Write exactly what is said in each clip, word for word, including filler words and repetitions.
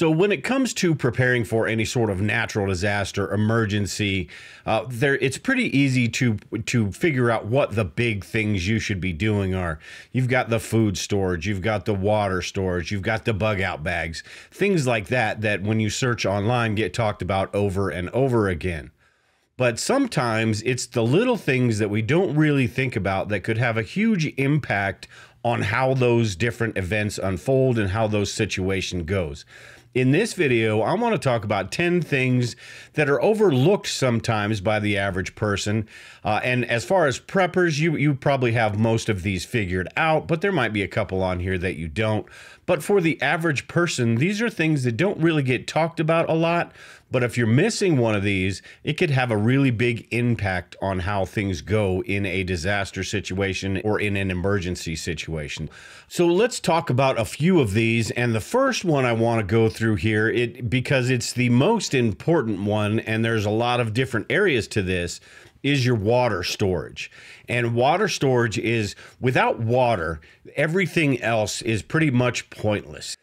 So when it comes to preparing for any sort of natural disaster, emergency, uh, there it's pretty easy to to figure out what the big things you should be doing are. You've got the food storage, you've got the water storage, you've got the bug out bags, things like that that when you search online get talked about over and over again. But sometimes it's the little things that we don't really think about that could have a huge impact on how those different events unfold and how those situation goes. In this video, I want to talk about ten things that are overlooked sometimes by the average person. Uh, and as far as preppers, you, you probably have most of these figured out, but there might be a couple on here that you don't. But for the average person, these are things that don't really get talked about a lot. But if you're missing one of these, it could have a really big impact on how things go in a disaster situation or in an emergency situation. So let's talk about a few of these. And the first one I want to go through here, it because it's the most important one, and there's a lot of different areas to this, is your water storage. And water storage is, without water, everything else is pretty much pointless.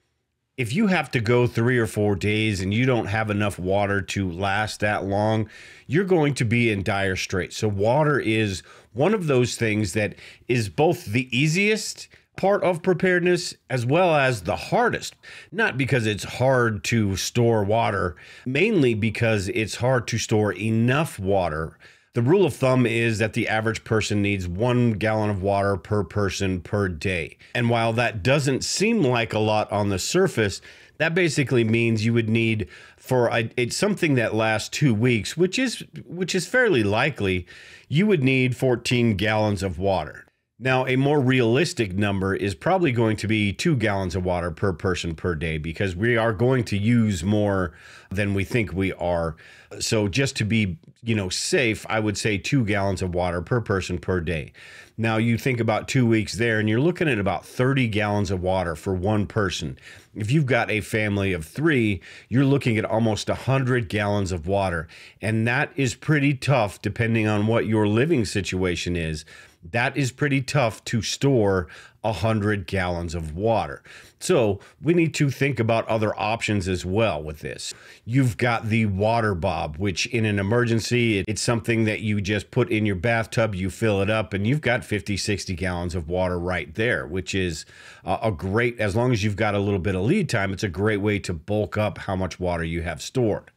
If you have to go three or four days and you don't have enough water to last that long, you're going to be in dire straits. So water is one of those things that is both the easiest part of preparedness as well as the hardest. Not because it's hard to store water, mainly because it's hard to store enough water. The rule of thumb is that the average person needs one gallon of water per person per day. And while that doesn't seem like a lot on the surface, that basically means you would need for a, it's something that lasts two weeks, which is, which is fairly likely, you would need fourteen gallons of water. Now, a more realistic number is probably going to be two gallons of water per person per day, because we are going to use more than we think we are. So just to be, you know, safe, I would say two gallons of water per person per day. Now, you think about two weeks there, and you're looking at about thirty gallons of water for one person. If you've got a family of three, you're looking at almost one hundred gallons of water. And that is pretty tough, depending on what your living situation is. That is pretty tough to store one hundred gallons of water. So we need to think about other options as well with this. You've got the water bob, which in an emergency, it's something that you just put in your bathtub, you fill it up, and you've got fifty, sixty gallons of water right there, which is a great, as long as you've got a little bit of lead time, it's a great way to bulk up how much water you have stored.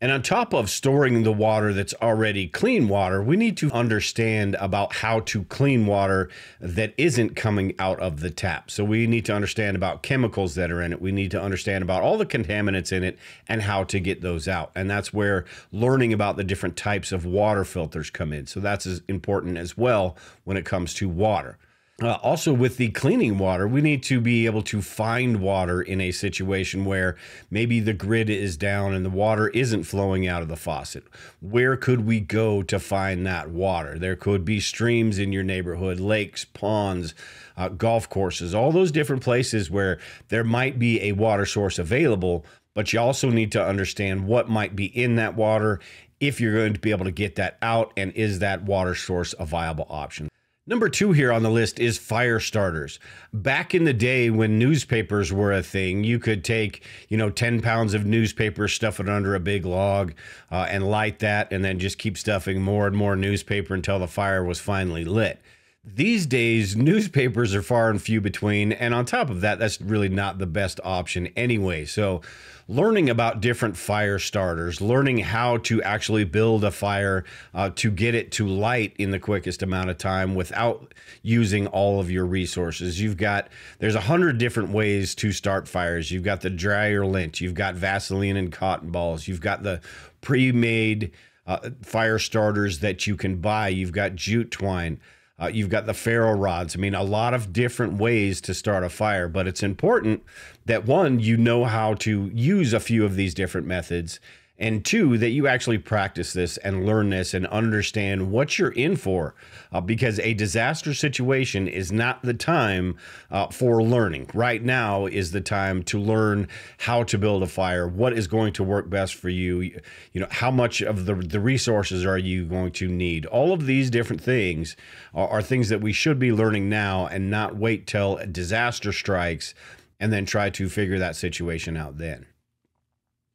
And on top of storing the water that's already clean water, we need to understand about how to clean water that isn't coming out of the tap. So we need to understand about chemicals that are in it. We need to understand about all the contaminants in it and how to get those out. And that's where learning about the different types of water filters come in. So that's as important as well when it comes to water. Uh, also, with the cleaning water, we need to be able to find water in a situation where maybe the grid is down and the water isn't flowing out of the faucet. Where could we go to find that water? There could be streams in your neighborhood, lakes, ponds, uh, golf courses, all those different places where there might be a water source available, but you also need to understand what might be in that water, if you're going to be able to get that out, and is that water source a viable option? Number two here on the list is fire starters. Back in the day when newspapers were a thing, you could take, you know, ten pounds of newspaper, stuff it under a big log uh, and light that, and then just keep stuffing more and more newspaper until the fire was finally lit. These days, newspapers are far and few between, and on top of that, that's really not the best option anyway. So learning about different fire starters, learning how to actually build a fire uh, to get it to light in the quickest amount of time without using all of your resources. You've got, there's a hundred different ways to start fires. You've got the dryer lint, you've got Vaseline and cotton balls, you've got the pre-made uh, fire starters that you can buy, you've got jute twine. Uh, you've got the ferro rods. I mean, a lot of different ways to start a fire, but it's important that, one, you know how to use a few of these different methods, and two, that you actually practice this and learn this and understand what you're in for, uh, because a disaster situation is not the time uh, for learning. Right now is the time to learn how to build a fire, what is going to work best for you, you know, how much of the, the resources are you going to need. All of these different things are, are things that we should be learning now and not wait till a disaster strikes and then try to figure that situation out then.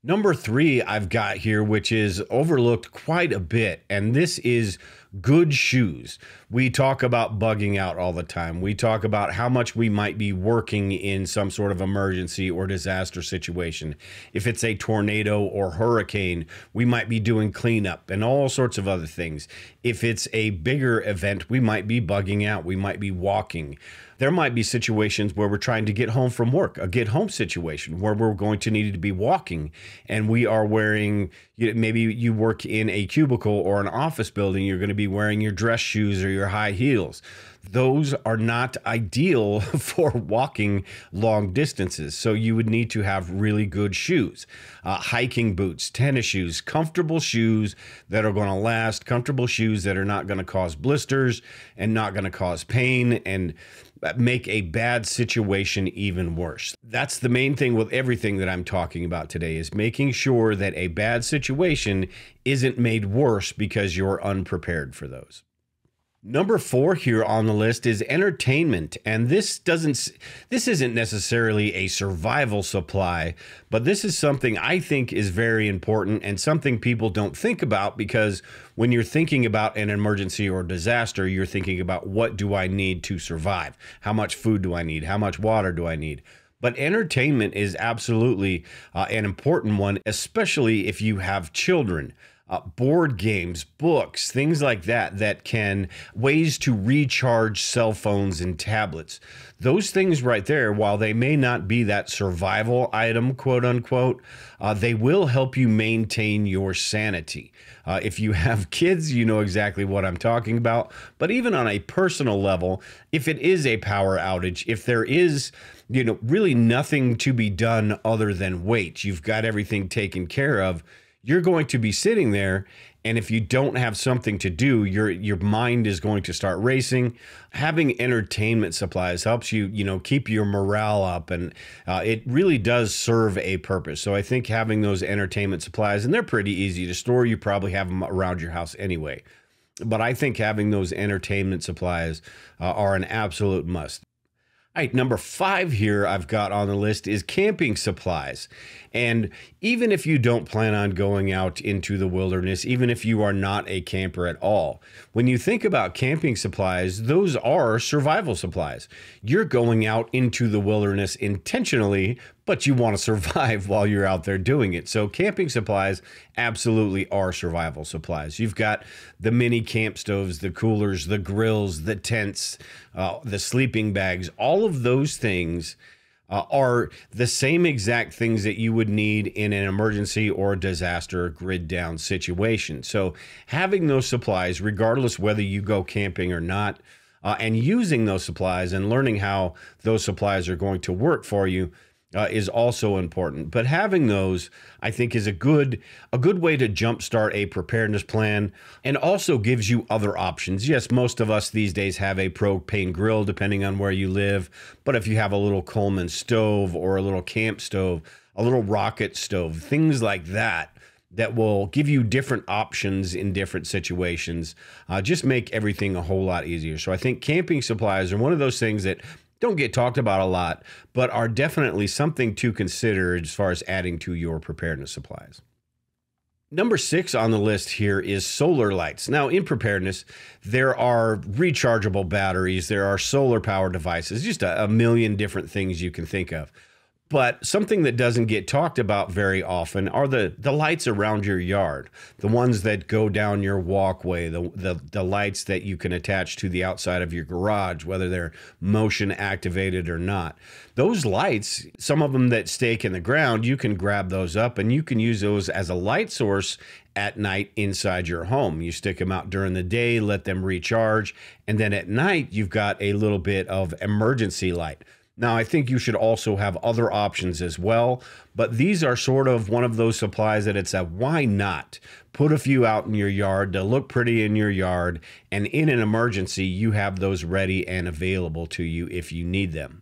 Number three I've got here, which is overlooked quite a bit, and this is good shoes. We talk about bugging out all the time. We talk about how much we might be working in some sort of emergency or disaster situation. If it's a tornado or hurricane, we might be doing cleanup and all sorts of other things. If it's a bigger event, we might be bugging out. We might be walking. There might be situations where we're trying to get home from work, a get home situation where we're going to need to be walking and we are wearing, maybe you work in a cubicle or an office building, you're going to be wearing your dress shoes or your high heels. Those are not ideal for walking long distances. So you would need to have really good shoes, uh, hiking boots, tennis shoes, comfortable shoes that are going to last, comfortable shoes that are not going to cause blisters and not going to cause pain and make a bad situation even worse. That's the main thing with everything that I'm talking about today, is making sure that a bad situation isn't made worse because you're unprepared for those. Number four here on the list is entertainment, and this doesn't, this isn't necessarily a survival supply, but this is something I think is very important and something people don't think about, because when you're thinking about an emergency or disaster, you're thinking about what do I need to survive? How much food do I need? How much water do I need? But entertainment is absolutely uh, an important one, especially if you have children. Uh, board games, books, things like that, that can, ways to recharge cell phones and tablets. Those things right there, while they may not be that survival item, quote unquote, uh, they will help you maintain your sanity. Uh, if you have kids, you know exactly what I'm talking about. But even on a personal level, if it is a power outage, if there is, you know, really nothing to be done other than wait, you've got everything taken care of, you're going to be sitting there, and if you don't have something to do, your your mind is going to start racing. Having entertainment supplies helps you, you know, keep your morale up, and uh, it really does serve a purpose. So I think having those entertainment supplies, and they're pretty easy to store, you probably have them around your house anyway. But I think having those entertainment supplies uh, are an absolute must. All right, number five here I've got on the list is camping supplies. And even if you don't plan on going out into the wilderness, even if you are not a camper at all, when you think about camping supplies, those are survival supplies. You're going out into the wilderness intentionally, but you want to survive while you're out there doing it. So camping supplies absolutely are survival supplies. You've got the mini camp stoves, the coolers, the grills, the tents, uh, the sleeping bags, all of of those things uh, are the same exact things that you would need in an emergency or disaster grid down situation. So having those supplies, regardless whether you go camping or not, uh, and using those supplies and learning how those supplies are going to work for you uh, is also important. But having those, I think, is a good, a good way to jumpstart a preparedness plan, and also gives you other options. Yes, most of us these days have a propane grill, depending on where you live. But if you have a little Coleman stove or a little camp stove, a little rocket stove, things like that, that will give you different options in different situations, uh, just make everything a whole lot easier. So I think camping supplies are one of those things that don't get talked about a lot, but are definitely something to consider as far as adding to your preparedness supplies. Number six on the list here is solar lights. Now, in preparedness, there are rechargeable batteries, there are solar power devices, just a, a million different things you can think of. But something that doesn't get talked about very often are the, the lights around your yard, the ones that go down your walkway, the, the, the lights that you can attach to the outside of your garage, whether they're motion activated or not. Those lights, some of them that stake in the ground, you can grab those up and you can use those as a light source at night inside your home. You stick them out during the day, let them recharge, and then at night you've got a little bit of emergency light. Now, I think you should also have other options as well, but these are sort of one of those supplies that it's a why not? Put a few out in your yard to look pretty in your yard, and in an emergency, you have those ready and available to you if you need them.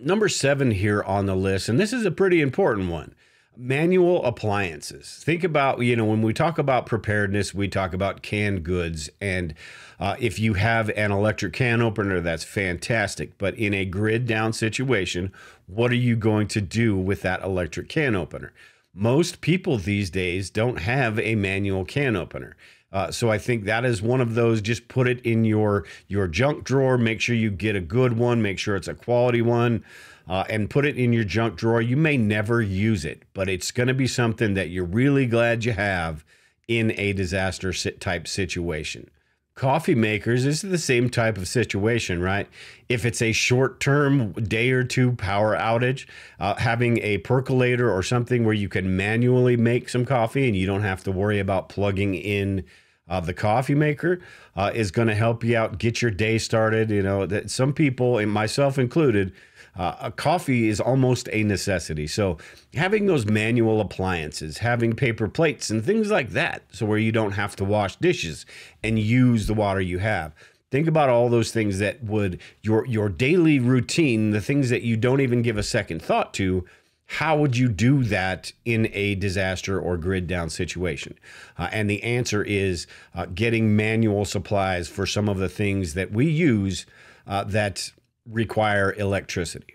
Number seven here on the list, and this is a pretty important one, Manual appliances. Think about, you know, when we talk about preparedness, we talk about canned goods. And uh, if you have an electric can opener, that's fantastic. But in a grid down situation, what are you going to do with that electric can opener? Most people these days don't have a manual can opener. Uh, so I think that is one of those, just put it in your, your junk drawer, make sure you get a good one, make sure it's a quality one, uh, and put it in your junk drawer. You may never use it, but it's going to be something that you're really glad you have in a disaster type situation. Coffee makers, this is the same type of situation, right? If it's a short-term day or two power outage, uh, having a percolator or something where you can manually make some coffee and you don't have to worry about plugging in uh, the coffee maker uh, is going to help you out, get your day started. You know, that some people, and myself included, Uh, a coffee is almost a necessity. So having those manual appliances, having paper plates and things like that, so where you don't have to wash dishes and use the water you have. Think about all those things that would, your, your daily routine, the things that you don't even give a second thought to, how would you do that in a disaster or grid down situation? Uh, and the answer is uh, getting manual supplies for some of the things that we use uh, that require electricity.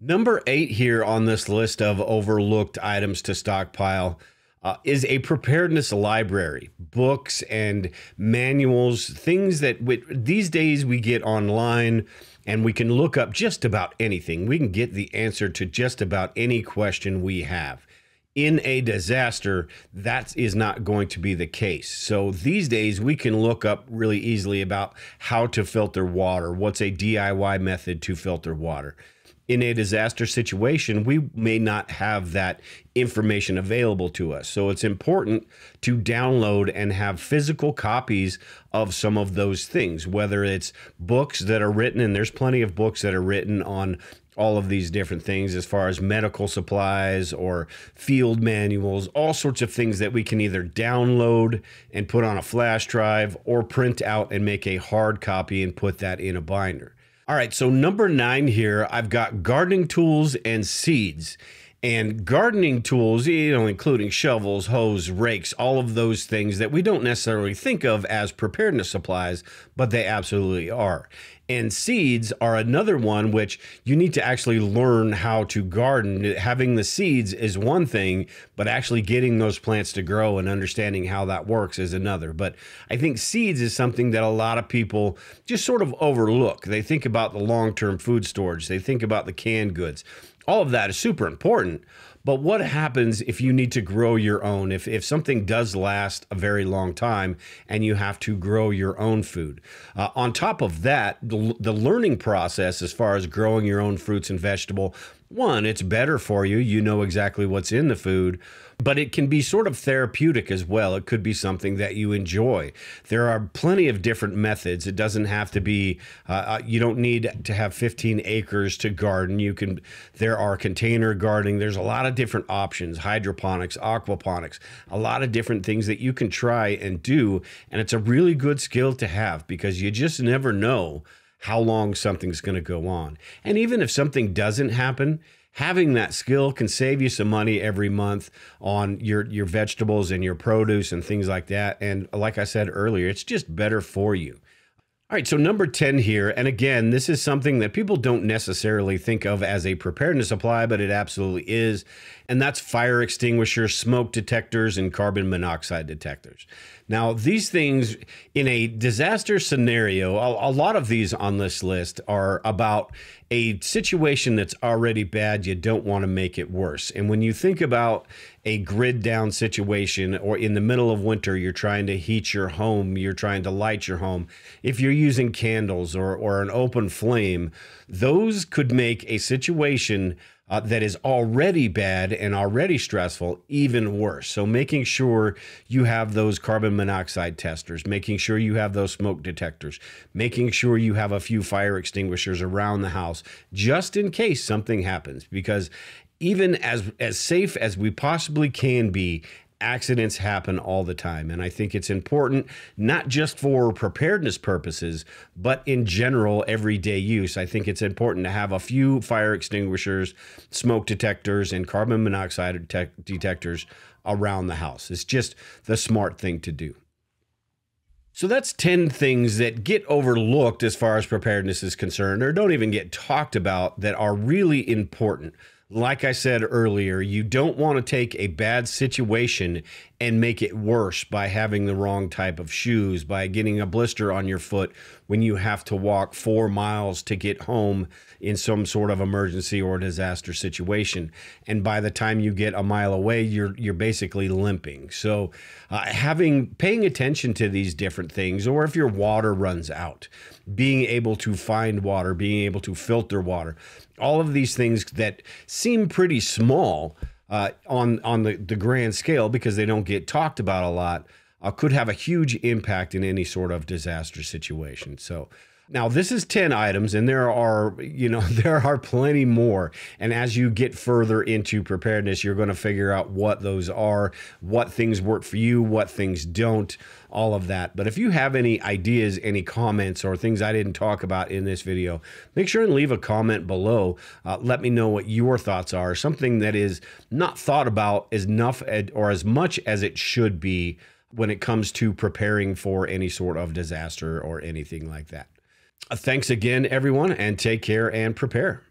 Number eight here on this list of overlooked items to stockpile uh, is a preparedness library, books and manuals, things that we, these days we get online and we can look up just about anything. We can get the answer to just about any question we have. In a disaster, that is not going to be the case. So these days we can look up really easily about how to filter water. What's a D I Y method to filter water? In a disaster situation, we may not have that information available to us. So it's important to download and have physical copies of some of those things, whether it's books that are written, and there's plenty of books that are written on all of these different things as far as medical supplies or field manuals, all sorts of things that we can either download and put on a flash drive or print out and make a hard copy and put that in a binder. All right, so number nine here, I've got gardening tools and seeds. And gardening tools, you know, including shovels, hoes, rakes, all of those things that we don't necessarily think of as preparedness supplies, but they absolutely are. And seeds are another one which you need to actually learn how to garden. Having the seeds is one thing, but actually getting those plants to grow and understanding how that works is another. But I think seeds is something that a lot of people just sort of overlook. They think about the long-term food storage. They think about the canned goods. All of that is super important, but what happens if you need to grow your own? If, if something does last a very long time and you have to grow your own food? Uh, on top of that, the, the learning process as far as growing your own fruits and vegetable, one, it's better for you. You know exactly what's in the food, but it can be sort of therapeutic as well. It could be something that you enjoy. There are plenty of different methods. It doesn't have to be, uh, you don't need to have fifteen acres to garden. You can, there are container gardening. There's a lot of different options, hydroponics, aquaponics, a lot of different things that you can try and do. And it's a really good skill to have because you just never know how long something's going to go on. And even if something doesn't happen, having that skill can save you some money every month on your, your vegetables and your produce and things like that. And like I said earlier, it's just better for you. All right, so number ten here, and again, this is something that people don't necessarily think of as a preparedness supply, but it absolutely is, and that's fire extinguishers, smoke detectors, and carbon monoxide detectors. Now, these things in a disaster scenario, a, a lot of these on this list are about a situation that's already bad. You don't want to make it worse. And when you think about a grid down situation or in the middle of winter, you're trying to heat your home, you're trying to light your home. If you're using candles or, or an open flame, those could make a situation Uh, that is already bad and already stressful, even worse. So making sure you have those carbon monoxide testers, making sure you have those smoke detectors, making sure you have a few fire extinguishers around the house, just in case something happens. Because even as, as safe as we possibly can be, accidents happen all the time. And I think it's important, not just for preparedness purposes, but in general, everyday use. I think it's important to have a few fire extinguishers, smoke detectors, and carbon monoxide detect- detectors around the house. It's just the smart thing to do. So that's ten things that get overlooked as far as preparedness is concerned, or don't even get talked about, that are really important. Like I said earlier, you don't want to take a bad situation and make it worse by having the wrong type of shoes, by getting a blister on your foot when you have to walk four miles to get home in some sort of emergency or disaster situation. And by the time you get a mile away, you're you're basically limping. So uh, having paying attention to these different things, or if your water runs out, being able to find water, being able to filter water, all of these things that seem pretty small uh, on, on the, the grand scale, because they don't get talked about a lot, uh, could have a huge impact in any sort of disaster situation. So now this is ten items, and there are, you know, there are plenty more. And as you get further into preparedness, you're going to figure out what those are, what things work for you, what things don't, all of that. But if you have any ideas, any comments, or things I didn't talk about in this video, make sure and leave a comment below. Uh, let me know what your thoughts are. Something that is not thought about as enough ed, or as much as it should be when it comes to preparing for any sort of disaster or anything like that. Uh, thanks again, everyone, and take care and prepare.